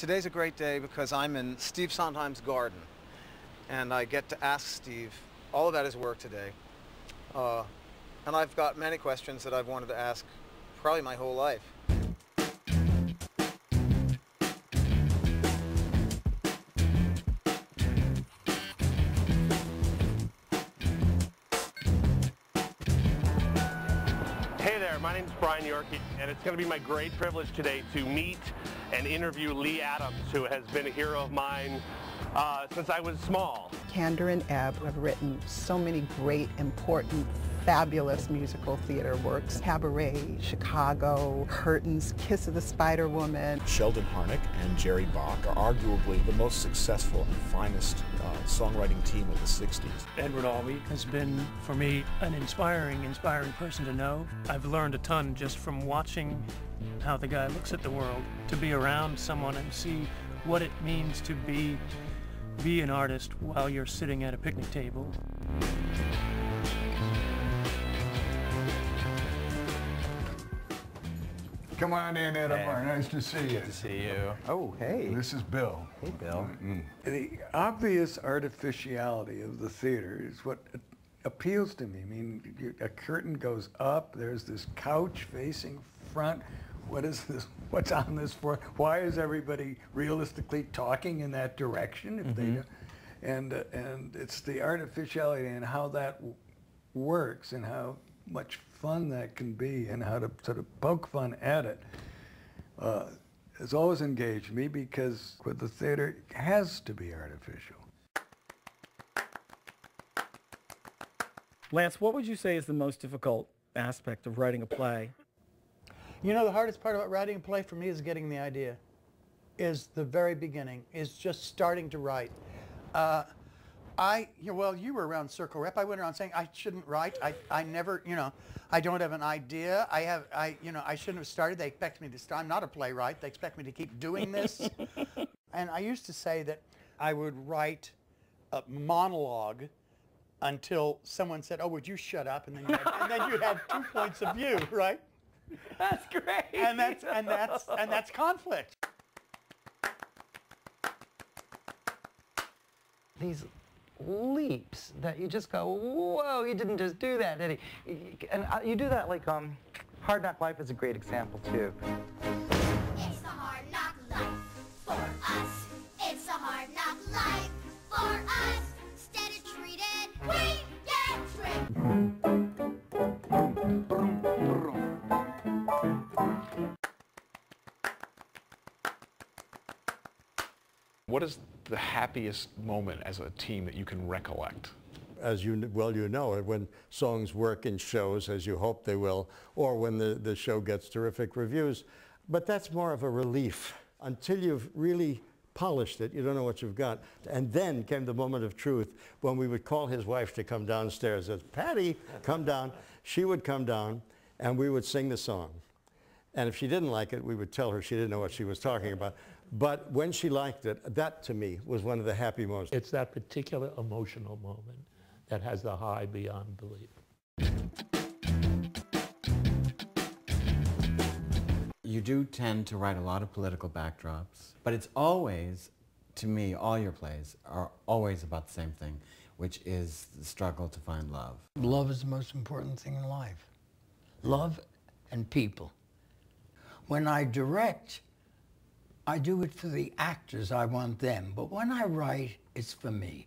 Today's a great day because I'm in Steve Sondheim's garden, and I get to ask Steve all about his work today. And I've got many questions that I've wanted to ask probably my whole life. Hey there, my name's Brian Yorkey, and it's going to be my great privilege today to meet and interview Lee Adams, who has been a hero of mine since I was small. Kander and Ebb have written so many great, important, fabulous musical theater works. Cabaret, Chicago, Curtains, Kiss of the Spider Woman. Sheldon Harnick and Jerry Bock are arguably the most successful and finest songwriting team of the 60s. Edward Albee has been, for me, an inspiring person to know. I've learned a ton just from watching how the guy looks at the world. To be around someone and see what it means to be an artist while you're sitting at a picnic table. Come on in, Ed Abar. Nice to see you. Good to see you. Oh, hey. This is Bill. Hey, Bill. The obvious artificiality of the theater is what appeals to me. I mean, a curtain goes up, there's this couch facing front. What is this? What's on this for? Why is everybody realistically talking in that direction? If they, and it's the artificiality and how that works and how much fun that can be and how to sort of poke fun at it has always engaged me because with the theater it has to be artificial. Lance, what would you say is the most difficult aspect of writing a play? You know, the hardest part about writing a play for me is getting the idea, is the very beginning, is just starting to write. Well, you were around Circle Rep. I went around saying I shouldn't write. I never, you know, I don't have an idea. I shouldn't have started. They expect me to start. I'm not a playwright. They expect me to keep doing this. And I used to say that I would write a monologue until someone said, oh, would you shut up? And then you had, you had 2 points of view, right? That's great. And that's conflict. These leaps that you just go, whoa! He didn't just do that, did he? And you do that like Hard Knock Life is a great example too. It's a hard knock life for us. It's a hard knock life for us. Instead of treated, we get treated. What is the happiest moment as a team that you can recollect? As you well you know, when songs work in shows, as you hope they will, or when the show gets terrific reviews. But that's more of a relief. Until you've really polished it, you don't know what you've got. And then came the moment of truth when we would call his wife to come downstairs. As Patty, come down. She would come down, and we would sing the song. And if she didn't like it, we would tell her she didn't know what she was talking about. But when she liked it, that to me was one of the happy moments. It's that particular emotional moment that has the high beyond belief. You do tend to write a lot of political backdrops, but it's always, to me, all your plays are always about the same thing, which is the struggle to find love. Love is the most important thing in life. Love and people. When I direct, I do it for the actors, I want them. But when I write, it's for me.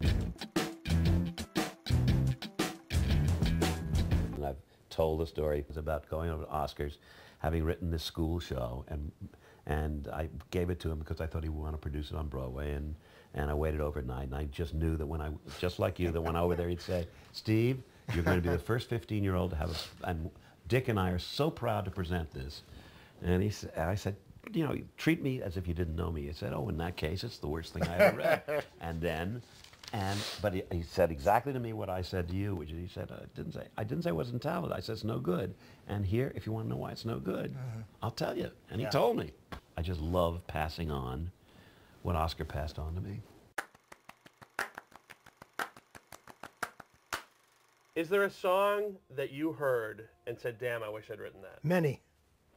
And I've told the story about going over to Oscars, having written this school show, and I gave it to him because I thought he would want to produce it on Broadway, and I waited overnight, and I just knew that when I, just like you, that when I went over there, he'd say, Steve, you're going to be the first 15-year-old to have a, and Dick and I are so proud to present this. And he said, I said, you know, treat me as if you didn't know me. He said, oh, in that case, it's the worst thing I ever read. But he said exactly to me what I said to you, which is he said, I didn't say it wasn't talented. I said, it's no good. And here, if you want to know why it's no good, I'll tell you. And he told me. I just love passing on what Oscar passed on to me. Is there a song that you heard and said, damn, I wish I'd written that? Many.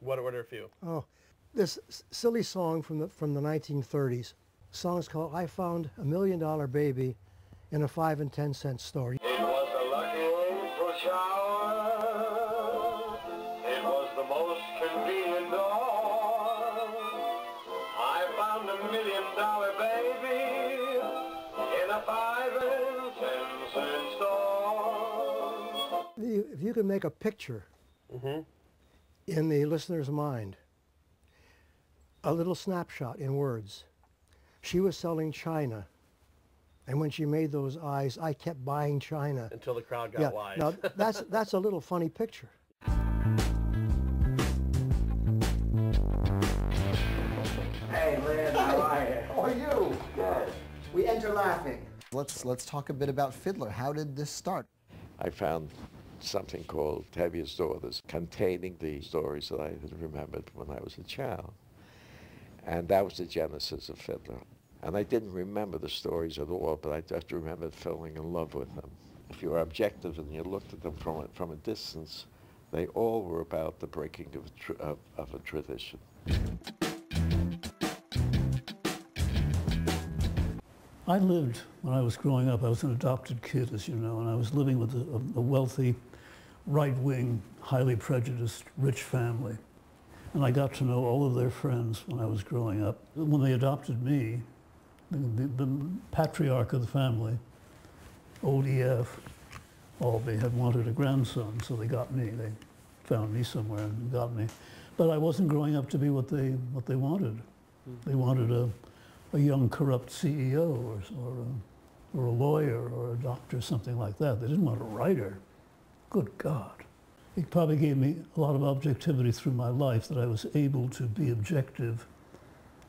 What are a few? Oh. this silly song from the 1930s. The song is called "I Found a $1 Million Baby in a 5 and 10 cent store." It was a lucky April shower. It was the most convenient dawn. I found a $1 million baby in a 5 and 10 cent store. If you can make a picture in the listener's mind, a little snapshot in words. She was selling china, and when she made those eyes, I kept buying china. Until the crowd got wide. Now, that's a little funny picture. Hey, Lynn, how are you? How are you? Good. We enter laughing. Let's talk a bit about Fiddler. How did this start? I found something called Tevye's Daughters, containing the stories that I had remembered when I was a child. And that was the genesis of Fiddler. And I didn't remember the stories at all, but I just remembered falling in love with them. If you were objective and you looked at them from a distance, they all were about the breaking of a tradition. I lived, when I was growing up, I was an adopted kid, as you know, and I was living with a wealthy, right-wing, highly prejudiced, rich family. And I got to know all of their friends when I was growing up. When they adopted me, the patriarch of the family, ODF, Albee, had wanted a grandson, so they got me. They found me somewhere and got me. But I wasn't growing up to be what they wanted. They wanted a young, corrupt CEO or a lawyer or a doctor, something like that. They didn't want a writer. Good God. It probably gave me a lot of objectivity through my life that I was able to be objective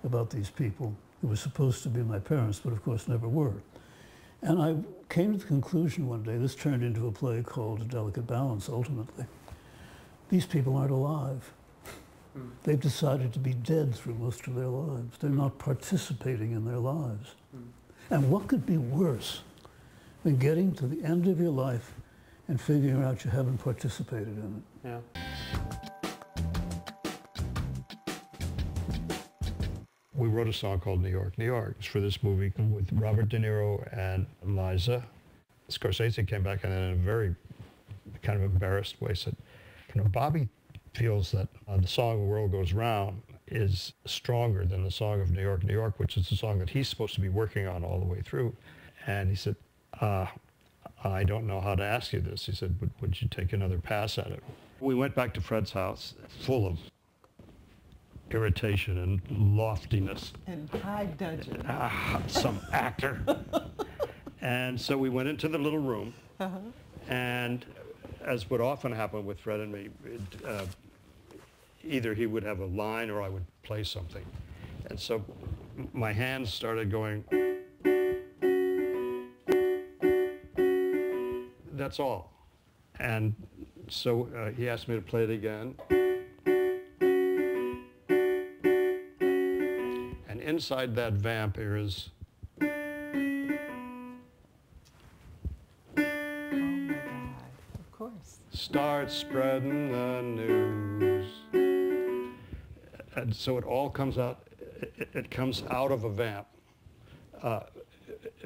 about these people who were supposed to be my parents, but of course never were. And I came to the conclusion one day, this turned into a play called A Delicate Balance, ultimately. These people aren't alive. They've decided to be dead through most of their lives. They're not participating in their lives. And what could be worse than getting to the end of your life and figuring out you haven't participated in it? Yeah. We wrote a song called "New York, New York." It's for this movie with Robert De Niro and Liza. Scorsese came back and in a very kind of embarrassed way said, you know, Bobby feels that the song "The World Goes Round" is stronger than the song of "New York, New York," which is the song that he's supposed to be working on all the way through. And he said, I don't know how to ask you this. He said, would you take another pass at it? We went back to Fred's house full of irritation and loftiness. And high dudgeon. Some actor. And so we went into the little room. And as would often happen with Fred and me, either he would have a line or I would play something. And so my hands started going. That's all. And so he asked me to play it again. And inside that vamp there is... Oh my God, of course. Start spreading the news. And so it all comes out, it comes out of a vamp,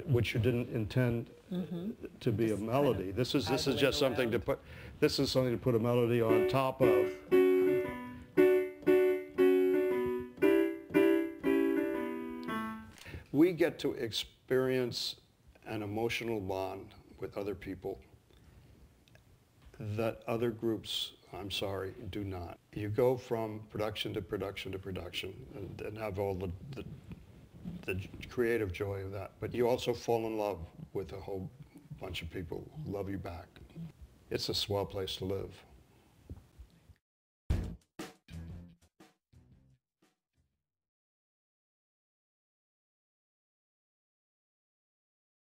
which you didn't intend to be a melody. This is just something to put. This is something to put a melody on top of. We get to experience an emotional bond with other people that other groups, I'm sorry, do not. You go from production to production to production and have all the creative joy of that, but you also fall in love with a whole bunch of people who love you back. It's a swell place to live.